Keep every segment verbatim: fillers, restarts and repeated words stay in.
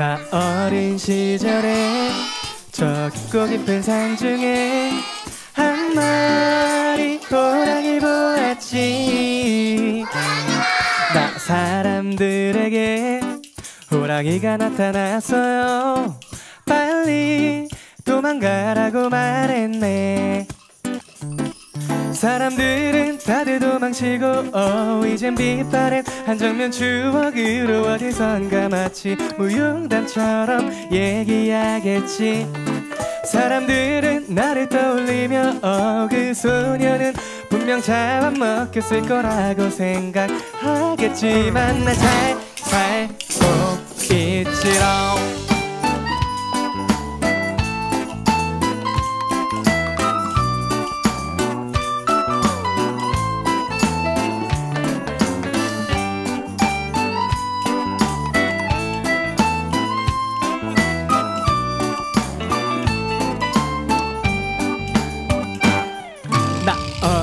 나 어린 시절에 저 깊고 깊은 산 중에 한 마리 호랑이 보았지. 나 사람들에게 호랑이가 나타났어요. 빨리 도망가라고 말했네. 사람들은 다들 도망치고 어 이젠 빛바랜 한정면 추억으로 어디선가 마치 무용담처럼 얘기하겠지. 사람들은 나를 떠올리며 어 그 소녀는 분명 잡아먹혔을 거라고 생각하겠지만 나 잘 살고 있지롱.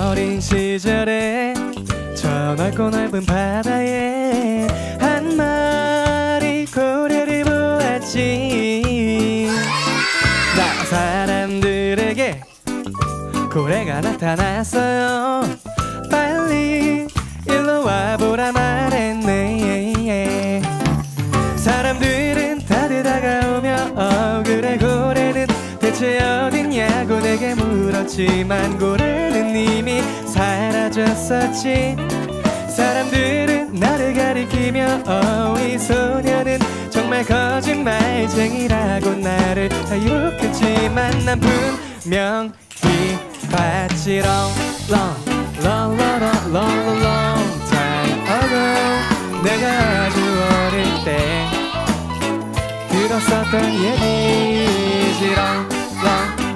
어린 시절에 저 넓고 넓은 바다에 한 마리 고래를 보았지. 나 사람들에게 고래가 나타났어요. 빨리 일로 와보라 말했네. 사람들은 다들 다가오며 어 그래 고래는 대체 어딨냐고 내게 물었지만 고래는 이미 사라졌었지. 사람들은 나를 가리키며 어 이 소녀는 정말 거짓말쟁이라고 나를 다 욕했지만 난 분명히 봤지. Long, long, long, long, long, long time ago 내가 아주 어릴 때 들었었던 얘기지. Long,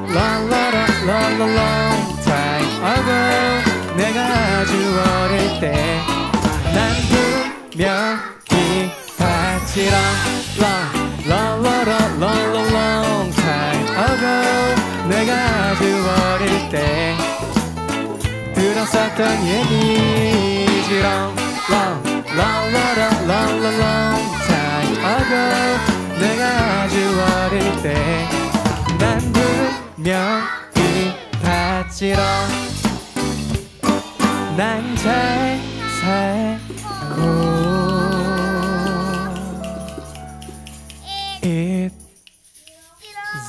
long, long, long, long, long time ago 내가 아주 어릴 때 난 분명히 봤지. Long, long, long, long, long, long time ago 내가 아주 어릴 때 들었었던 얘기지. Long, long, long, long, long, long, long time ago 내가 아주 어릴 때 난 분명히 봤지롱. 난 잘 살고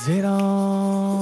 있지롱.